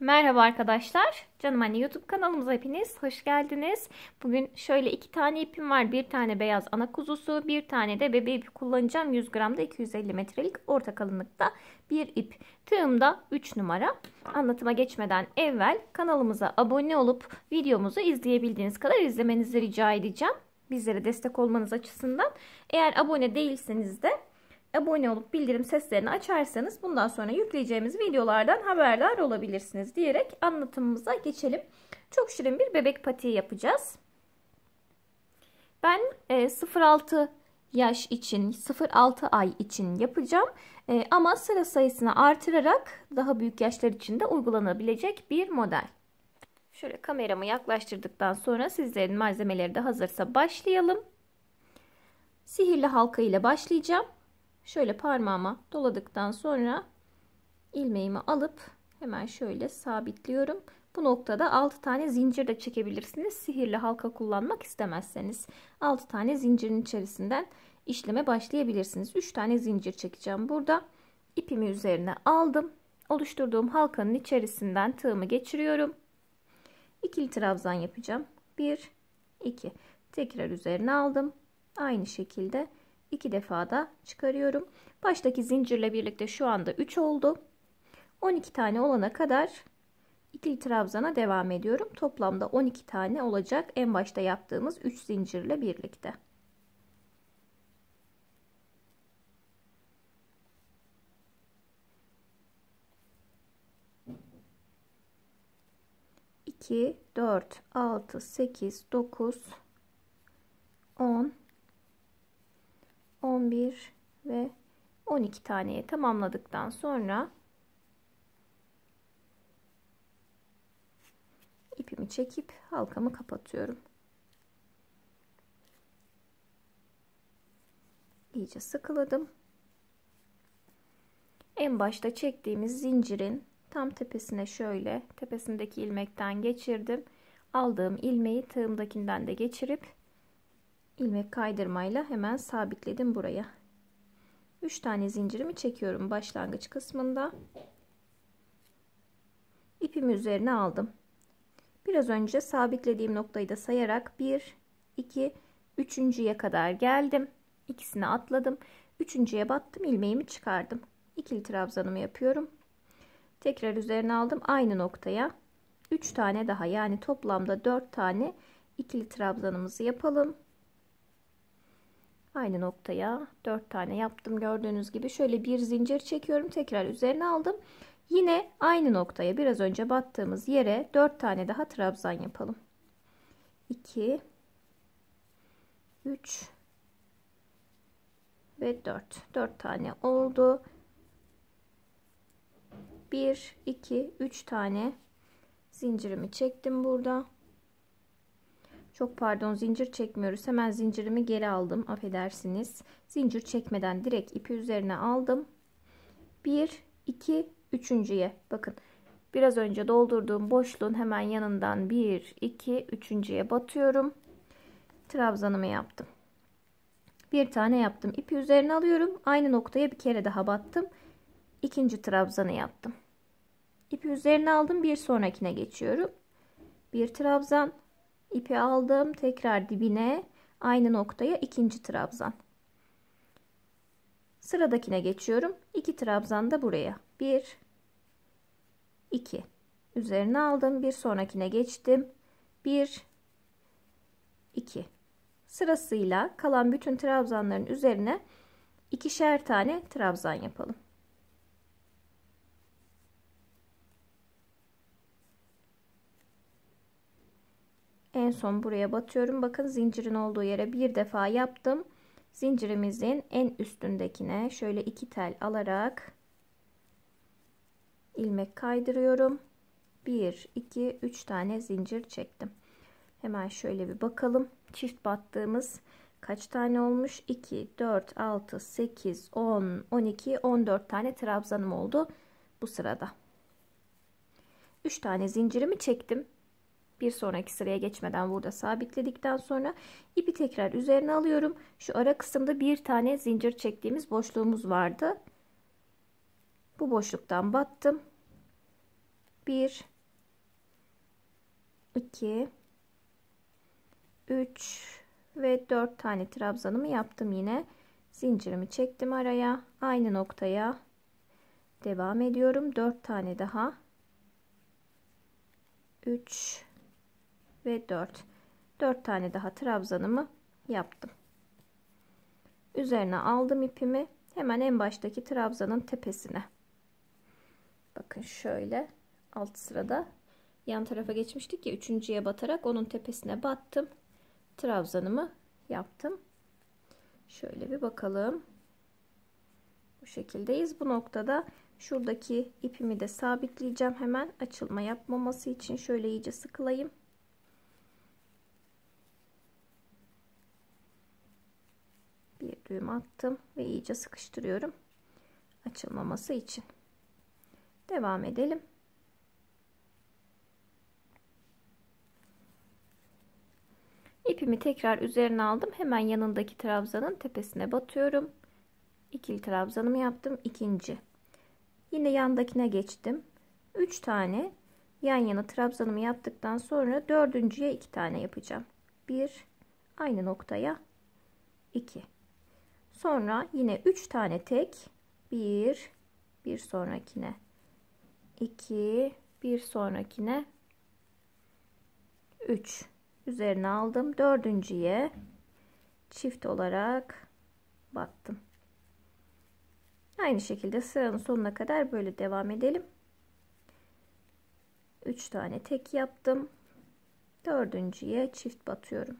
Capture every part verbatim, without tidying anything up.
Merhaba arkadaşlar, Canım Anne YouTube kanalımıza hepiniz hoş geldiniz. Bugün şöyle iki tane ipim var. Bir tane beyaz ana kuzusu, bir tane de bebe ipi kullanacağım. yüz gramda iki yüz elli metrelik orta kalınlıkta bir ip. Tığımda üç numara. Anlatıma geçmeden evvel kanalımıza abone olup videomuzu izleyebildiğiniz kadar izlemenizi rica edeceğim. Bizlere destek olmanız açısından. Eğer abone değilseniz de abone olup bildirim seslerini açarsanız bundan sonra yükleyeceğimiz videolardan haberdar olabilirsiniz diyerek anlatımımıza geçelim. Çok şirin bir bebek patiği yapacağız. Ben sıfır altı yaş için, sıfır altı ay için yapacağım. Ama sıra sayısını artırarak daha büyük yaşlar için de uygulanabilecek bir model. Şöyle kameramı yaklaştırdıktan sonra sizlerin malzemeleri de hazırsa başlayalım. Sihirli halka ile başlayacağım. Şöyle parmağıma doladıktan sonra ilmeğimi alıp hemen şöyle sabitliyorum. Bu noktada altı tane zincir de çekebilirsiniz. Sihirli halka kullanmak istemezseniz altı tane zincirin içerisinden işleme başlayabilirsiniz. üç tane zincir çekeceğim burada. İpimi üzerine aldım. Oluşturduğum halkanın içerisinden tığımı geçiriyorum. İkili trabzan yapacağım. bir iki. Tekrar üzerine aldım. Aynı şekilde iki defa da çıkarıyorum. Baştaki zincirle birlikte şu anda üç oldu. on iki tane olana kadar ikili trabzana devam ediyorum. Toplamda on iki tane olacak. En başta yaptığımız üç zincirle birlikte. iki, dört, altı, sekiz, dokuz, on, on bir ve on iki taneye tamamladıktan sonra ipimi çekip halkamı kapatıyorum. İyice sıkıladım. En başta çektiğimiz zincirin tam tepesine şöyle tepesindeki ilmekten geçirdim. Aldığım ilmeği tığımdakinden de geçirip ilmek kaydırmayla hemen sabitledim buraya. üç tane zincirimi çekiyorum başlangıç kısmında. İpimi üzerine aldım. Biraz önce sabitlediğim noktayı da sayarak bir, iki, üçüncüye kadar geldim. İkisini atladım. üçüncüye battım, ilmeğimi çıkardım. İkili trabzanımı yapıyorum. Tekrar üzerine aldım aynı noktaya. üç tane daha, yani toplamda dört tane ikili trabzanımızı yapalım. Aynı noktaya dört tane yaptım. Gördüğünüz gibi şöyle bir zincir çekiyorum. Tekrar üzerine aldım. Yine aynı noktaya, biraz önce battığımız yere dört tane daha trabzan yapalım. iki, üç ve dört. dört tane oldu. bir, iki, üç tane zincirimi çektim burada. Çok pardon, zincir çekmiyoruz. Hemen zincirimi geri aldım. Affedersiniz. Zincir çekmeden direkt ipi üzerine aldım. bir, iki, üçüncüye. Bakın. Biraz önce doldurduğum boşluğun hemen yanından bir, iki, üçüncüye batıyorum. Trabzanımı yaptım. Bir tane yaptım. İpi üzerine alıyorum. Aynı noktaya bir kere daha battım. İkinci trabzanı yaptım. İpi üzerine aldım. Bir sonrakine geçiyorum. Bir trabzan. İpi aldım, tekrar dibine aynı noktaya ikinci trabzan. Sıradakine geçiyorum. iki trabzan da buraya. bir iki. Üzerine aldım, bir sonrakine geçtim. bir iki. Sırasıyla kalan bütün trabzanların üzerine ikişer tane trabzan yapalım. En son buraya batıyorum. Bakın, zincirin olduğu yere bir defa yaptım. Zincirimizin en üstündekine şöyle iki tel alarak ilmek kaydırıyorum. bir, iki, üç tane zincir çektim. Hemen şöyle bir bakalım. Çift battığımız kaç tane olmuş? iki, dört, altı, sekiz, on, on iki, on dört tane trabzanım oldu bu sırada. üç tane zincirimi çektim. Bir sonraki sıraya geçmeden burada sabitledikten sonra ipi tekrar üzerine alıyorum. Şu ara kısımda bir tane zincir çektiğimiz boşluğumuz vardı. Bu boşluktan battım. bir, iki, üç ve dört tane trabzanımı yaptım yine. Zincirimi çektim araya. Aynı noktaya devam ediyorum. dört tane daha. üç ve dört. dört tane daha trabzanımı yaptım. Üzerine aldım ipimi. Hemen en baştaki trabzanın tepesine. Bakın şöyle alt sırada yan tarafa geçmiştik ya, üçüncüye batarak onun tepesine battım. Trabzanımı yaptım. Şöyle bir bakalım. Bu şekildeyiz. Bu noktada şuradaki ipimi de sabitleyeceğim. Hemen açılma yapmaması için şöyle iyice sıkılayım. Bir düğüm attım ve iyice sıkıştırıyorum. Açılmaması için. Devam edelim. İpimi tekrar üzerine aldım. Hemen yanındaki trabzanın tepesine batıyorum. İkili trabzanımı yaptım. İkinci. Yine yandakine geçtim. üç tane yan yana trabzanımı yaptıktan sonra dördüncüye iki tane yapacağım. bir aynı noktaya iki. Sonra yine üç tane tek. bir bir sonrakine iki, bir sonrakine üç. Üzerine aldım. Dördüncüye çift olarak battım. Aynı şekilde sıranın sonuna kadar böyle devam edelim. üç tane tek yaptım. Dördüncüye çift batıyorum.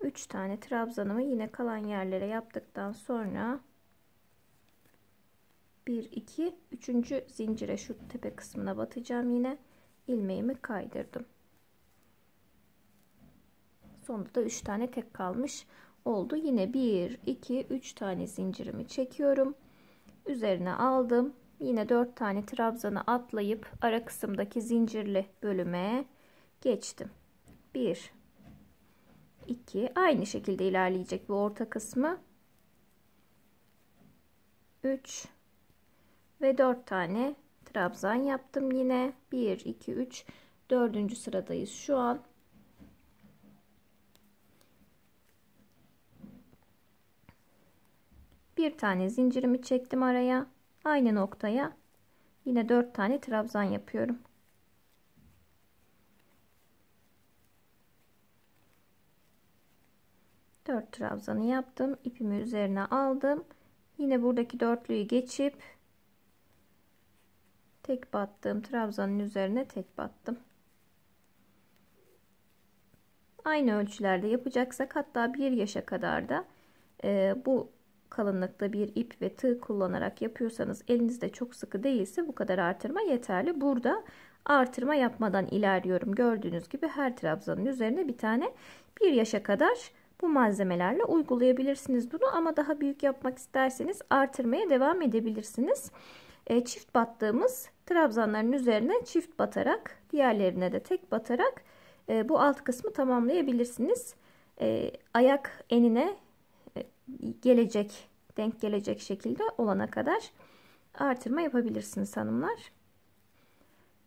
üç tane trabzanımı yine kalan yerlere yaptıktan sonra bir, iki, üçüncü zincire şu tepe kısmına batacağım yine. İlmeğimi kaydırdım. Sonunda da üç tane tek kalmış oldu. Yine bir, iki, üç tane zincirimi çekiyorum. Üzerine aldım. Yine dört tane trabzanı atlayıp ara kısımdaki zincirli bölüme geçtim. bir, iki, aynı şekilde ilerleyecek bir orta kısmı. üç ve dört tane trabzan yaptım yine. bir, iki, üç, dördüncü sıradayız şu an. bir tane zincirimi çektim araya. Aynı noktaya yine dört tane trabzan yapıyorum. dört trabzanı yaptım. İpimi üzerine aldım. Yine buradaki dörtlüyü geçip tek battığım trabzanın üzerine tek battım. Aynı ölçülerde yapacaksak, hatta bir yaşa kadar da e, bu kalınlıkta bir ip ve tığ kullanarak yapıyorsanız, elinizde çok sıkı değilse bu kadar artırma yeterli. Burada artırma yapmadan ilerliyorum. Gördüğünüz gibi her trabzanın üzerine bir tane, bir yaşa kadar bu malzemelerle uygulayabilirsiniz bunu. Ama daha büyük yapmak isterseniz artırmaya devam edebilirsiniz. E, çift battığımız trabzanların üzerine çift batarak, diğerlerine de tek batarak e, bu alt kısmı tamamlayabilirsiniz. E, ayak enine e, gelecek, denk gelecek şekilde olana kadar artırma yapabilirsiniz hanımlar.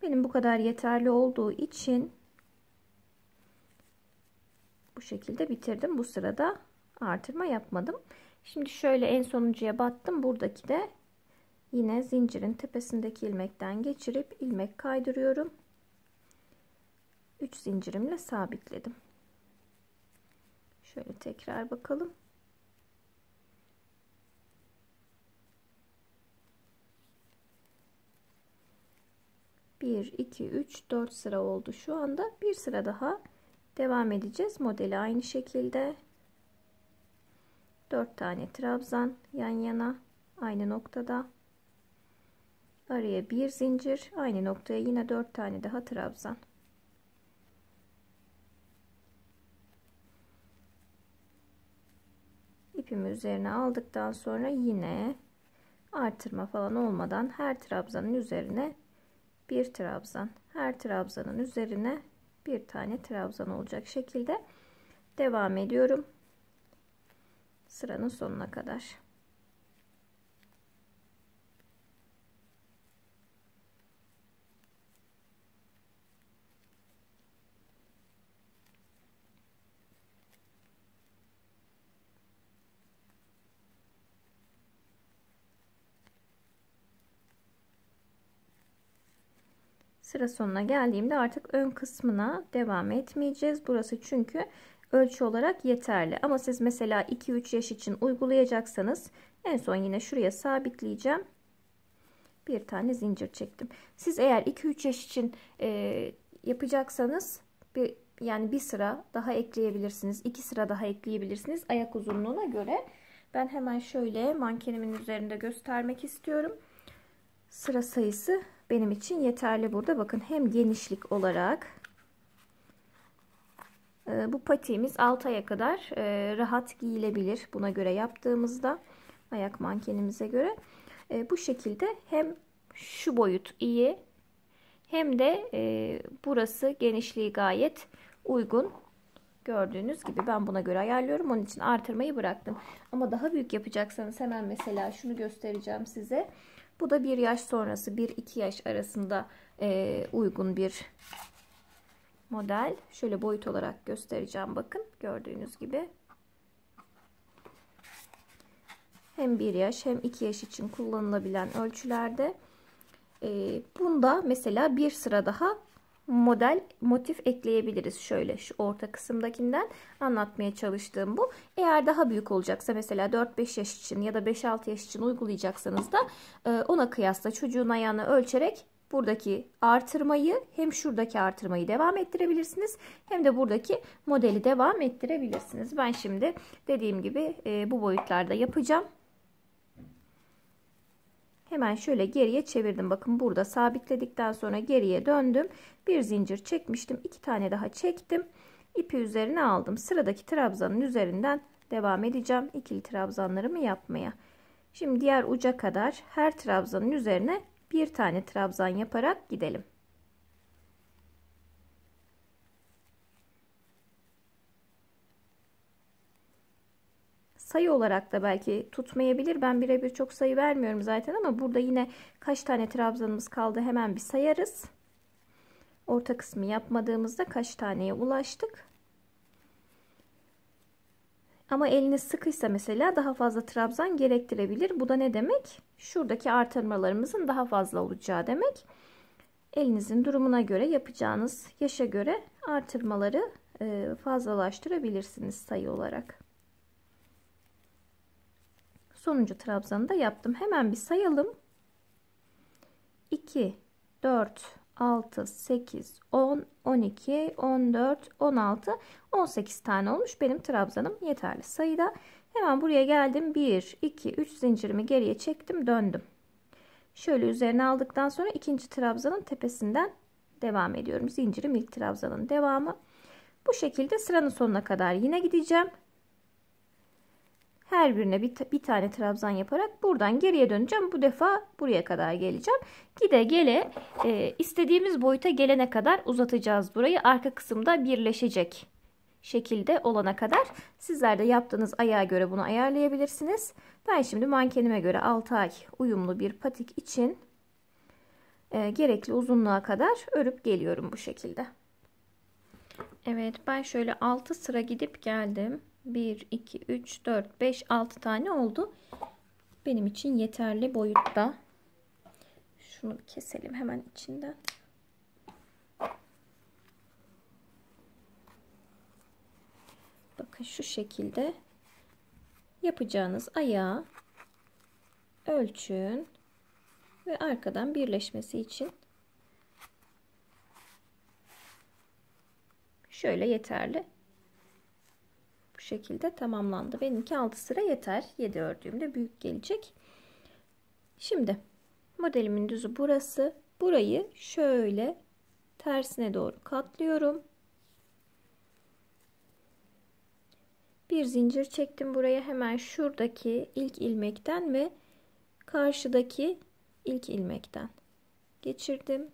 Benim bu kadar yeterli olduğu için bu şekilde bitirdim. Bu sırada artırma yapmadım. Şimdi şöyle en sonuncuya battım. Buradaki de yine zincirin tepesindeki ilmekten geçirip ilmek kaydırıyorum. üç zincirimle sabitledim. Şöyle tekrar bakalım. bir, iki, üç, dört sıra oldu şu anda. Bir sıra daha devam edeceğiz. Modeli aynı şekilde. dört tane trabzan yan yana aynı noktada. Araya bir zincir, aynı noktaya yine dört tane daha trabzan. İpimi üzerine aldıktan sonra yine artırma falan olmadan her trabzanın üzerine bir trabzan, her trabzanın üzerine bir tane trabzan olacak şekilde devam ediyorum sıranın sonuna kadar. Sıra sonuna geldiğimde artık ön kısmına devam etmeyeceğiz. Burası çünkü ölçü olarak yeterli. Ama siz mesela iki üç yaş için uygulayacaksanız en son yine şuraya sabitleyeceğim. Bir tane zincir çektim. Siz eğer iki üç yaş için e, yapacaksanız bir, yani bir sıra daha ekleyebilirsiniz. iki sıra daha ekleyebilirsiniz ayak uzunluğuna göre. Ben hemen şöyle mankenimin üzerinde göstermek istiyorum. Sıra sayısı benim için yeterli burada. Bakın hem genişlik olarak e, bu patiğimiz alt aya kadar e, rahat giyilebilir. Buna göre yaptığımızda ayak mankenimize göre e, bu şekilde hem şu boyut iyi hem de e, burası genişliği gayet uygun. Gördüğünüz gibi ben buna göre ayarlıyorum. Onun için artırmayı bıraktım. Ama daha büyük yapacaksanız hemen mesela şunu göstereceğim size. Bu da bir yaş sonrası, bir iki yaş arasında e, uygun bir model. Şöyle boyut olarak göstereceğim. Bakın gördüğünüz gibi. Hem bir yaş hem iki yaş için kullanılabilen ölçülerde. E, bunda mesela bir sıra daha model, motif ekleyebiliriz. Şöyle şu orta kısımdakinden anlatmaya çalıştığım bu. Eğer daha büyük olacaksa mesela dört beş yaş için ya da beş altı yaş için uygulayacaksanız da ona kıyasla çocuğun ayağını ölçerek buradaki artırmayı hem şuradaki artırmayı devam ettirebilirsiniz hem de buradaki modeli devam ettirebilirsiniz. Ben şimdi dediğim gibi bu boyutlarda yapacağım. Hemen şöyle geriye çevirdim. Bakın burada sabitledikten sonra geriye döndüm. Bir zincir çekmiştim. iki tane daha çektim. İpi üzerine aldım. Sıradaki trabzanın üzerinden devam edeceğim. İkili trabzanlarımı yapmaya. Şimdi diğer uca kadar her trabzanın üzerine bir tane trabzan yaparak gidelim. Sayı olarak da belki tutmayabilir. Ben birebir çok sayı vermiyorum zaten ama burada yine kaç tane trabzanımız kaldı hemen bir sayarız. Orta kısmı yapmadığımızda kaç taneye ulaştık. Ama eliniz sıkıysa mesela daha fazla trabzan gerektirebilir. Bu da ne demek? Şuradaki artırmalarımızın daha fazla olacağı demek. Elinizin durumuna göre yapacağınız yaşa göre artırmaları fazlalaştırabilirsiniz sayı olarak. Sonuncu trabzanı da yaptım. Hemen bir sayalım. iki, dört, altı, sekiz, on, on iki, on dört, on altı, on sekiz tane olmuş. Benim trabzanım yeterli sayıda. Hemen buraya geldim. bir, iki, üç zincirimi geriye çektim. Döndüm. Şöyle üzerine aldıktan sonra ikinci trabzanın tepesinden devam ediyorum. Zincirim ilk trabzanın devamı. Bu şekilde sıranın sonuna kadar yine gideceğim. Her birine bir, bir tane trabzan yaparak buradan geriye döneceğim. Bu defa buraya kadar geleceğim. Gide gele e, istediğimiz boyuta gelene kadar uzatacağız burayı. Arka kısımda birleşecek şekilde olana kadar. Sizler de yaptığınız ayağa göre bunu ayarlayabilirsiniz. Ben şimdi mankenime göre altı ay uyumlu bir patik için e, gerekli uzunluğa kadar örüp geliyorum bu şekilde. Evet, ben şöyle altı sıra gidip geldim. bir, iki, üç, dört, beş, altı tane oldu. Benim için yeterli boyutta. Şunu keselim hemen içinden. Bakın şu şekilde yapacağınız ayağı ölçün ve arkadan birleşmesi için şöyle yeterli. Bu şekilde tamamlandı. Benimki altı sıra yeter. yedi ördüğümde büyük gelecek. Şimdi modelimin düzü burası. Burayı şöyle tersine doğru katlıyorum. Bir zincir çektim buraya. Hemen şuradaki ilk ilmekten ve karşıdaki ilk ilmekten geçirdim.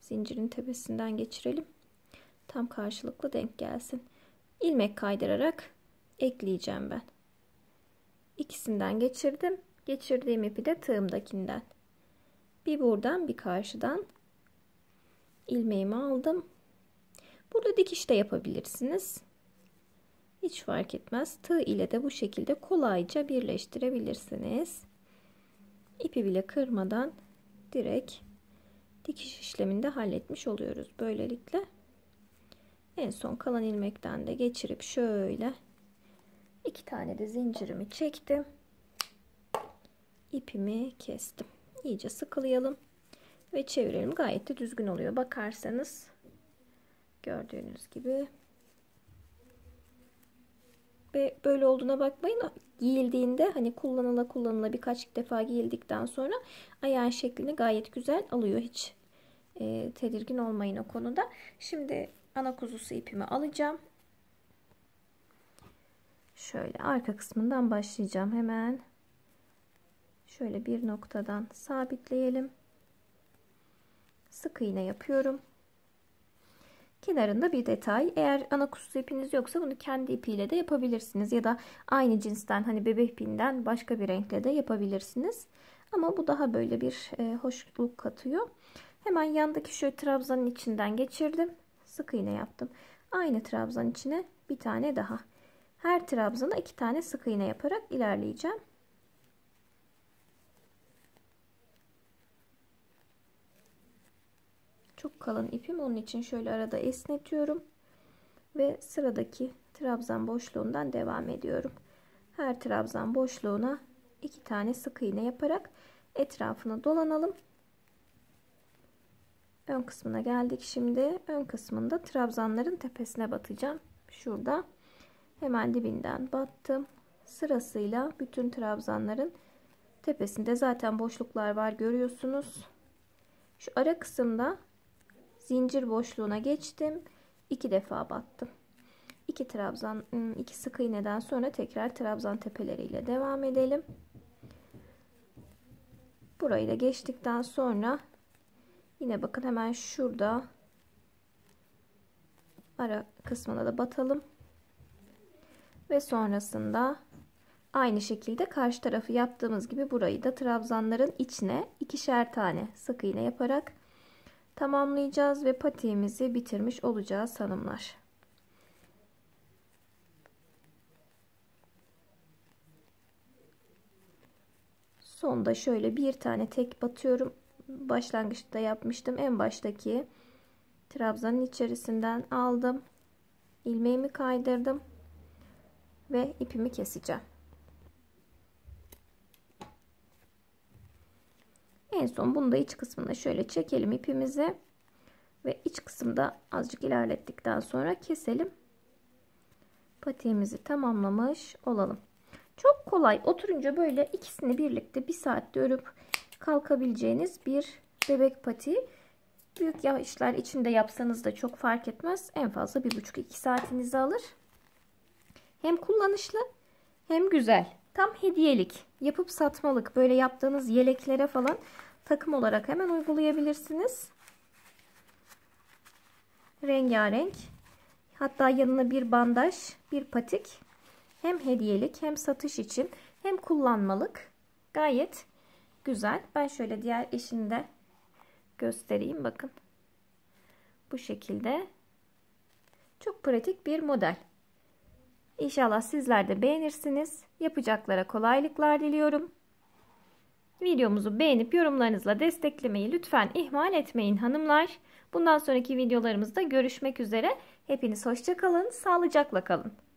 Zincirin tepesinden geçirelim. tam karşılıklı denk gelsin. İlmek kaydırarak ekleyeceğim ben. İkisinden geçirdim. Geçirdiğim ipi de tığımdakinden. Bir buradan bir karşıdan ilmeğimi aldım. Burada dikiş de yapabilirsiniz. Hiç fark etmez. Tığ ile de bu şekilde kolayca birleştirebilirsiniz. İpi bile kırmadan direkt dikiş işlemini de halletmiş oluyoruz. Böylelikle en son kalan ilmekten de geçirip şöyle iki tane de zincirimi çektim. İpimi kestim. İyice sıkılayalım ve çevirelim. Gayet de düzgün oluyor. Bakarsanız gördüğünüz gibi. Ve böyle olduğuna bakmayın. Giyildiğinde hani kullanıla kullanıla birkaç defa giyildikten sonra ayağın şeklini gayet güzel alıyor. Hiç e, tedirgin olmayın o konuda. Şimdi ana kuzusu ipimi alacağım. Şöyle arka kısmından başlayacağım hemen. Şöyle bir noktadan sabitleyelim. Sık iğne yapıyorum. Kenarında bir detay. Eğer ana kuzusu ipiniz yoksa bunu kendi ipiyle de yapabilirsiniz. Ya da aynı cinsten hani bebek ipinden başka bir renkle de yapabilirsiniz. Ama bu daha böyle bir e, hoşluk katıyor. Hemen yandaki şu trabzanın içinden geçirdim. Sık iğne yaptım. Aynı trabzanın içine bir tane daha. Her trabzana iki tane sık iğne yaparak ilerleyeceğim. Çok kalın ipim, onun için şöyle arada esnetiyorum ve sıradaki trabzan boşluğundan devam ediyorum. Her trabzan boşluğuna iki tane sık iğne yaparak etrafını dolanalım. Ön kısmına geldik. Şimdi ön kısmında trabzanların tepesine batacağım. Şurada hemen dibinden battım. Sırasıyla bütün trabzanların tepesinde zaten boşluklar var, görüyorsunuz. Şu ara kısımda zincir boşluğuna geçtim. iki defa battım. iki trabzan, iki sık iğneden sonra tekrar trabzan tepeleriyle devam edelim. Burayı da geçtikten sonra yine bakın hemen şurada ara kısmına da batalım. Ve sonrasında aynı şekilde karşı tarafı yaptığımız gibi burayı da trabzanların içine ikişer tane sık iğne yaparak tamamlayacağız ve patiğimizi bitirmiş olacağız hanımlar. Sonda şöyle bir tane tek batıyorum. Başlangıçta yapmıştım. En baştaki trabzanın içerisinden aldım. İlmeğimi kaydırdım ve ipimi keseceğim. En son bunu da iç kısmına şöyle çekelim ipimizi ve iç kısımda azıcık ilerlettikten sonra keselim. Patiğimizi tamamlamış olalım. Çok kolay, oturunca böyle ikisini birlikte bir saatte örüp kalkabileceğiniz bir bebek patiği. Büyük yağışlar içinde yapsanız da çok fark etmez. En fazla bir buçuk iki saatinizi alır. Hem kullanışlı hem güzel. Tam hediyelik, yapıp satmalık, böyle yaptığınız yeleklere falan takım olarak hemen uygulayabilirsiniz. Rengarenk. Hatta yanına bir bandaj, bir patik. Hem hediyelik hem satış için hem kullanmalık. Gayet güzel. Ben şöyle diğer eşini de göstereyim. Bakın. Bu şekilde. Çok pratik bir model. İnşallah sizler de beğenirsiniz. Yapacaklara kolaylıklar diliyorum. Videomuzu beğenip yorumlarınızla desteklemeyi lütfen ihmal etmeyin hanımlar. Bundan sonraki videolarımızda görüşmek üzere. Hepiniz hoşça kalın, sağlıcakla kalın.